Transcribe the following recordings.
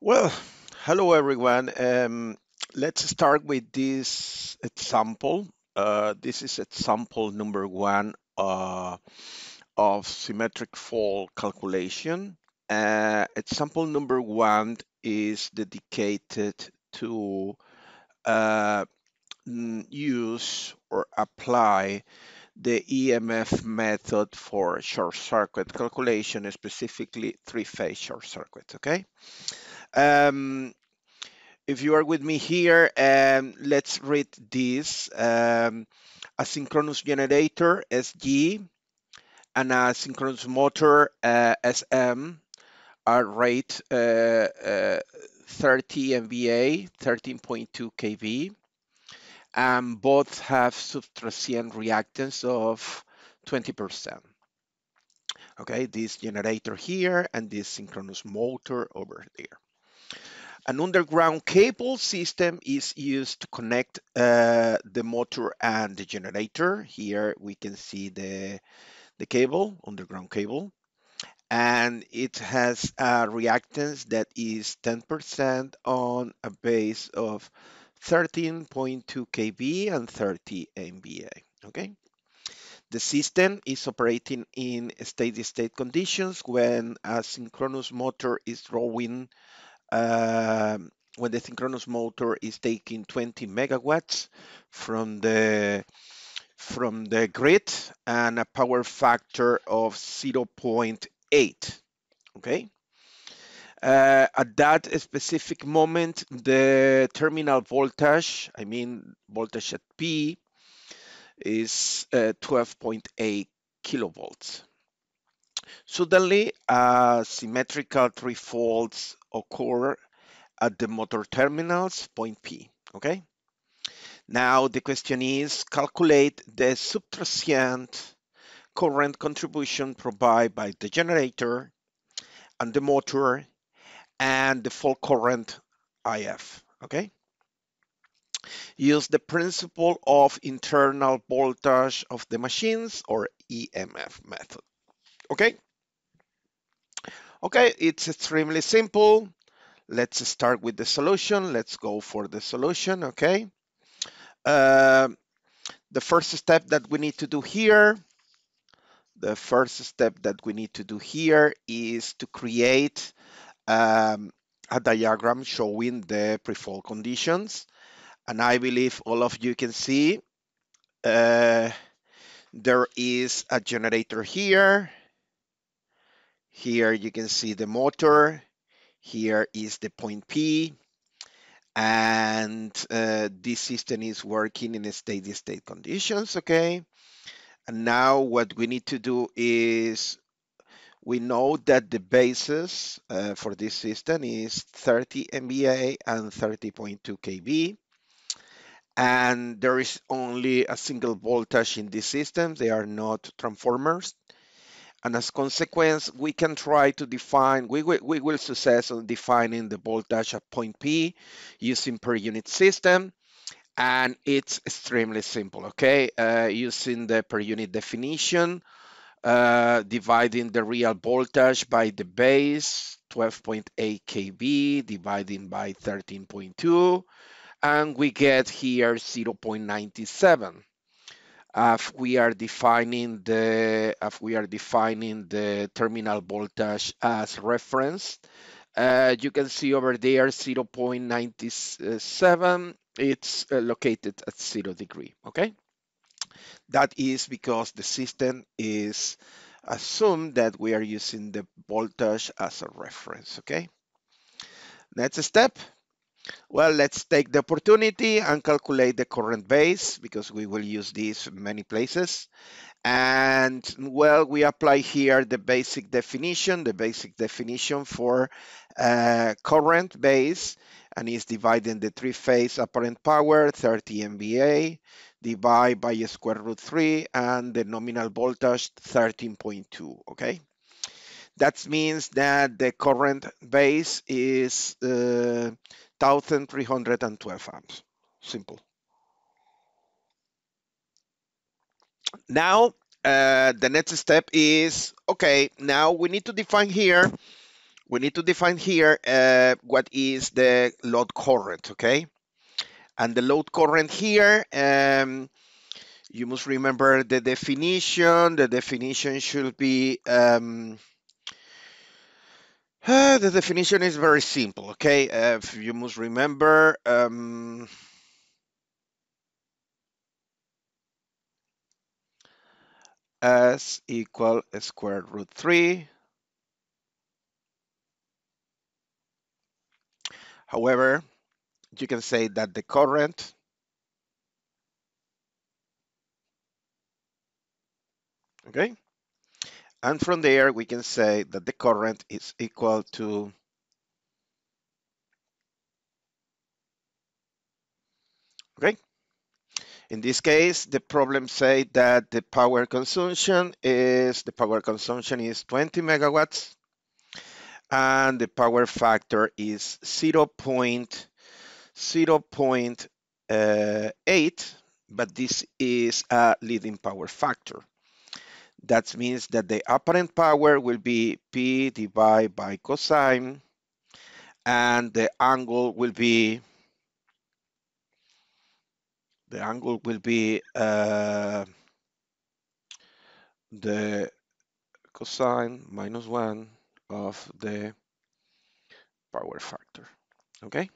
Well, hello everyone. Let's start with this example. This is example number one of symmetric fault calculation. Example number one is dedicated to use or apply the EMF method for short circuit calculation, specifically three-phase short circuit, okay? If you are with me here, let's read this. Asynchronous generator, SG, and asynchronous motor, SM, are rated 30 MVA, 13.2 kV. And both have subtransient reactance of 20%. Okay, this generator here and this synchronous motor over there. An underground cable system is used to connect the motor and the generator. Here we can see the cable, underground cable, and it has a reactance that is 10% on a base of 13.2 kV and 30 MVA, okay? The system is operating in steady-state conditions when a synchronous motor is drawing, when the synchronous motor is taking 20 megawatts from the grid and a power factor of 0.8, okay? At that specific moment, the terminal voltage, I mean voltage at P, is 12.8 kilovolts. Suddenly, symmetrical three faults occur at the motor terminals, point P, okay? Now, the question is, calculate the subtransient current contribution provided by the generator and the motor and the fault current IF, okay? Use the principle of internal voltage of the machines or EMF method, okay? Okay, it's extremely simple. Let's start with the solution. Let's go for the solution, okay? The first step that we need to do here is to create a diagram showing the pre-fault conditions, and I believe all of you can see there is a generator here. Here you can see the motor. Here is the point P, and this system is working in steady-state conditions, okay? And now what we need to do is, we know that the basis for this system is 30 MVA and 30.2 kV. And there is only a single voltage in this system. They are not transformers. And as a consequence, we can try to define, we will success in defining the voltage at point P using per unit system. And it's extremely simple, okay? Using the per unit definition, dividing the real voltage by the base, 12.8 kV, dividing by 13.2, and we get here 0.97. If we are defining the terminal voltage as reference, you can see over there 0.97. It's located at 0 degree, okay? That is because the system is assumed that we are using the voltage as a reference, okay? Next step. Well, let's take the opportunity and calculate the current base, because we will use this in many places. And, well, we apply here the basic definition for current base, and is dividing the three-phase apparent power, 30 MVA, divide by a square root 3, and the nominal voltage, 13.2, okay? That means that the current base is 1,312 amps, simple. Now, the next step is, okay, now we need to define here we need to define here what is the load current, okay? And the load current here, you must remember the definition. The definition should be, the definition is very simple, okay? You must remember, S equal square root 3. However, you can say that the current okay, and from there we can say that the current is equal to okay. In this case, the problem says that the power consumption is 20 megawatts, and the power factor is 0.8, but this is a leading power factor. That means that the apparent power will be P divided by cosine, and the angle will be the cosine minus 1 of the power factor, okay?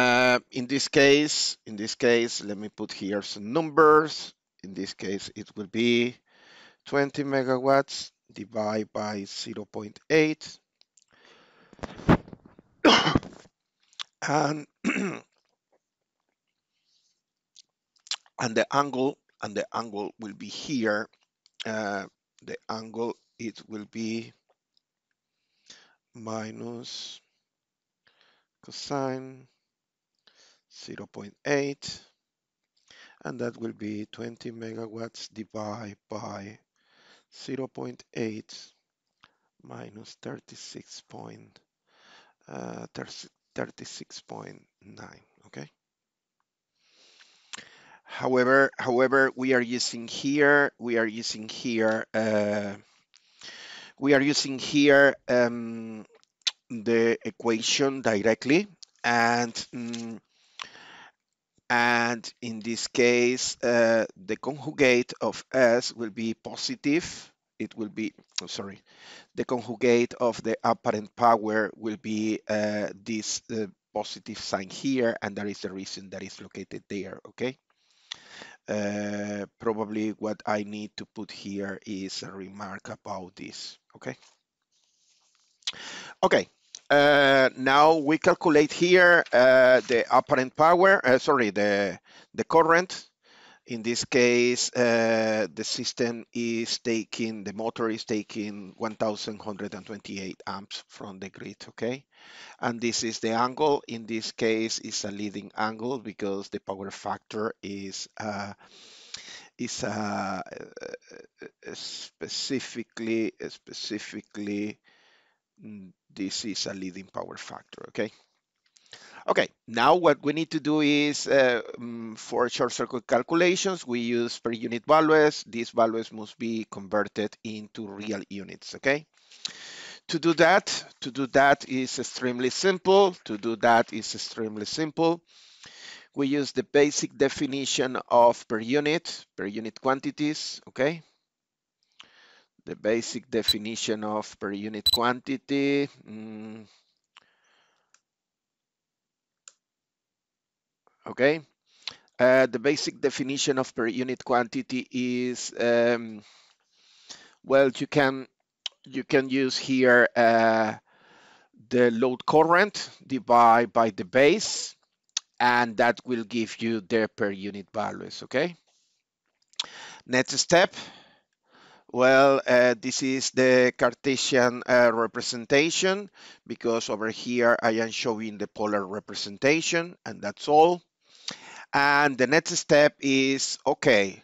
In this case, let me put here some numbers. In this case, it will be 20 megawatts divided by 0.8. And the angle will be here. The angle, it will be minus cosine 0.8, and that will be 20 megawatts divided by 0.8 minus 36.9. Okay. However, we are using here the equation directly, and in this case, the conjugate of S will be positive. It will be, the conjugate of the apparent power will be this positive sign here, and that is the reason that is located there. Okay. Probably what I need to put here is a remark about this, okay? Okay, now we calculate here the apparent power, the current. In this case, the system is taking, the motor is taking 1,128 amps from the grid, okay? And this is the angle. In this case, it's a leading angle because the power factor is specifically, this is a leading power factor, okay? Okay, now what we need to do is, for short circuit calculations, we use per unit values. These values must be converted into real units, okay? To do that is extremely simple. We use the basic definition of per unit quantities, okay? The basic definition of per unit quantity. Okay, the basic definition of per unit quantity is, well, you can use here the load current divided by the base, and that will give you the per unit values, okay? Next step, well, this is the Cartesian representation, because over here I am showing the polar representation, and that's all. And the next step is, okay,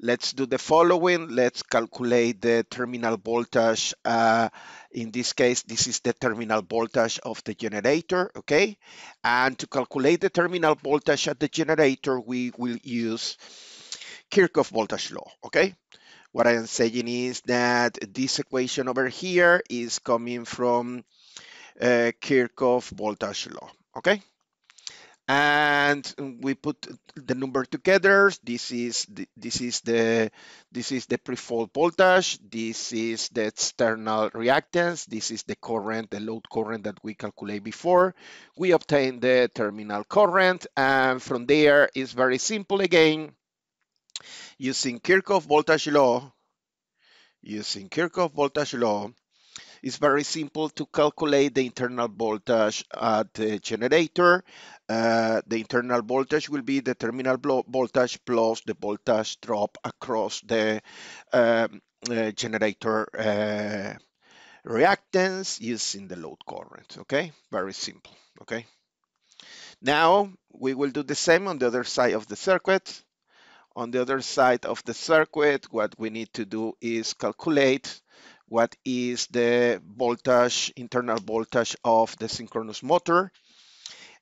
let's do the following. Let's calculate the terminal voltage. In this case, this is the terminal voltage of the generator, okay? And to calculate the terminal voltage at the generator, we will use Kirchhoff's voltage law, okay? What I am saying is that this equation over here is coming from Kirchhoff's voltage law, okay? And we put the number together. This is the pre-fault voltage. This is the external reactance. This is the current, the load current that we calculate before. We obtain the terminal current, and from there it's very simple again. Using Kirchhoff's voltage law, it's very simple to calculate the internal voltage at the generator. The internal voltage will be the terminal voltage plus the voltage drop across the generator reactance using the load current. Okay, very simple. Okay, now we will do the same on the other side of the circuit. On the other side of the circuit, what we need to do is calculate what is the voltage, internal voltage of the synchronous motor.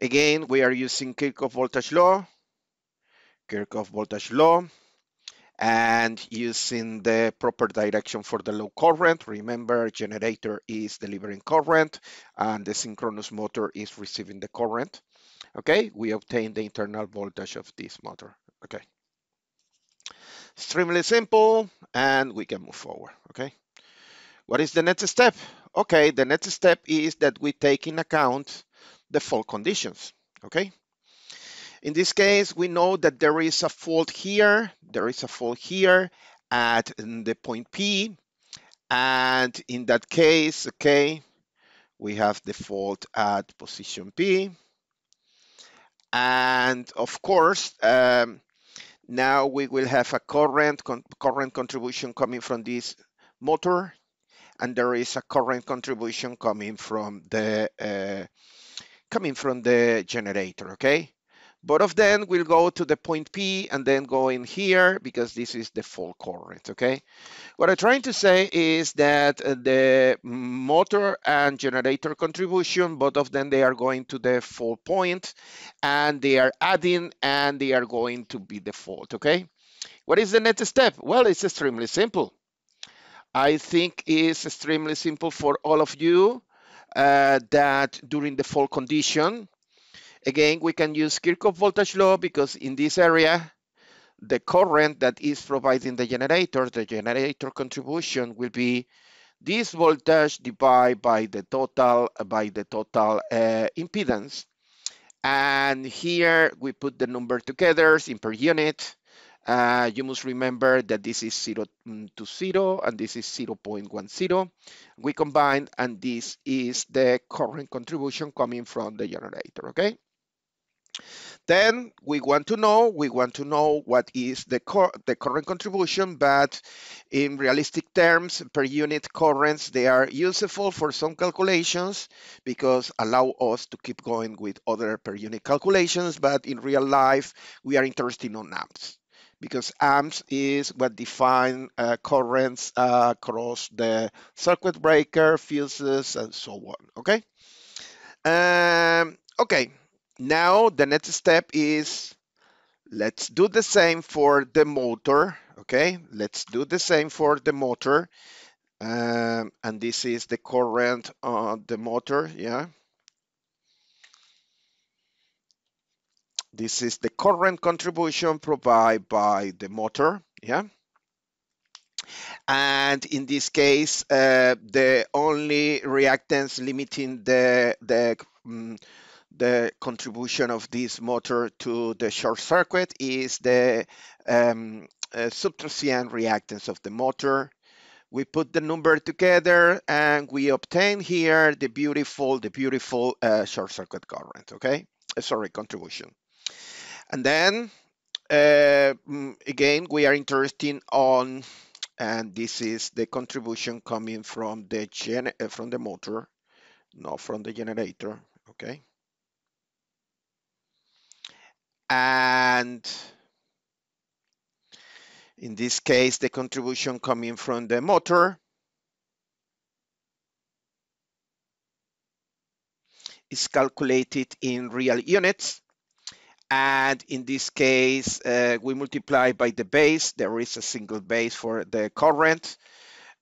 Again, we are using Kirchhoff's voltage law, and using the proper direction for the load current. Remember, generator is delivering current and the synchronous motor is receiving the current. Okay, we obtain the internal voltage of this motor. Okay, extremely simple, and we can move forward. Okay. What is the next step? Okay, the next step is that we take in account the fault conditions, okay? In this case, we know that there is a fault here, at the point P, and in that case, okay, we have the fault at position P. And of course, now we will have a current contribution coming from this motor, and there is a current contribution coming from the generator, okay? Both of them will go to the point P and then go in here because this is the fault current, okay? What I'm trying to say is that the motor and generator contribution, both of them, they are going to the fault point, and they are adding and they are going to be the fault, okay? What is the next step? Well, it's extremely simple. I think it's extremely simple for all of you that during the fault condition, again, we can use Kirchhoff's voltage law because in this area, the current that is providing the generator contribution will be this voltage divided by the total, impedance. And here we put the number together in per unit. You must remember that this is 0 to 0 and this is 0.10. We combine, and this is the current contribution coming from the generator, okay? Then we want to know, what is the current contribution, but in realistic terms, per unit currents, they are useful for some calculations because allow us to keep going with other per unit calculations, but in real life, we are interested in amps, because amps is what define currents across the circuit breaker, fuses, and so on, okay? Okay, now the next step is, let's do the same for the motor, okay? And this is the current on the motor, yeah? This is the current contribution provided by the motor, yeah? And in this case, the only reactance limiting the contribution of this motor to the short circuit is the subtransient reactance of the motor. We put the number together and we obtain here the beautiful, short circuit current, okay? Sorry, contribution. And then, again, we are interested on, and this is the contribution coming from the motor, not from the generator, okay? And in this case, the contribution coming from the motor is calculated in real units. And in this case, we multiply by the base. There is a single base for the current.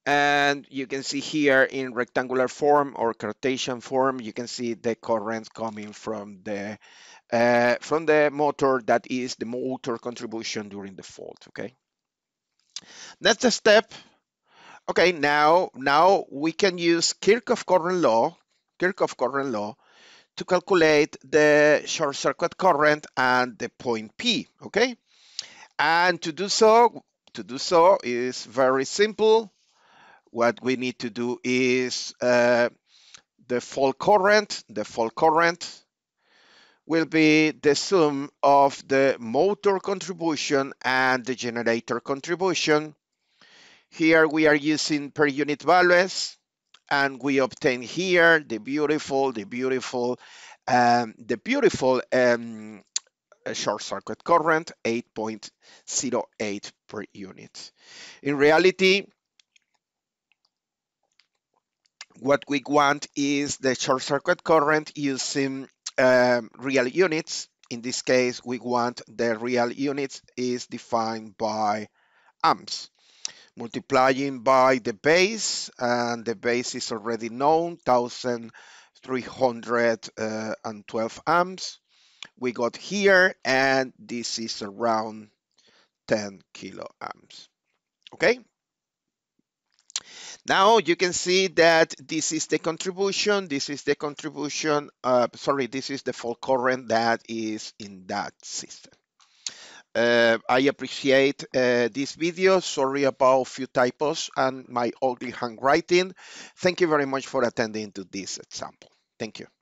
And you can see here in rectangular form or Cartesian form, you can see the current coming from the motor. That is the motor contribution during the fault. Okay. That's a step. Okay, now we can use Kirchhoff's current law to calculate the short circuit current and the point P. Okay, and to do so is very simple. What we need to do is the fault current will be the sum of the motor contribution and the generator contribution. Here we are using per unit values, and we obtain here the beautiful short circuit current, 8.08 per unit. In reality, what we want is the short circuit current using real units. In this case, we want the real units is defined by amps, multiplying by the base, and the base is already known, 1312 amps. We got here, and this is around 10 kilo amps. Okay. Now you can see that this is the fault current that is in that system. I appreciate this video. Sorry about few typos and my ugly handwriting. Thank you very much for attending to this example. Thank you.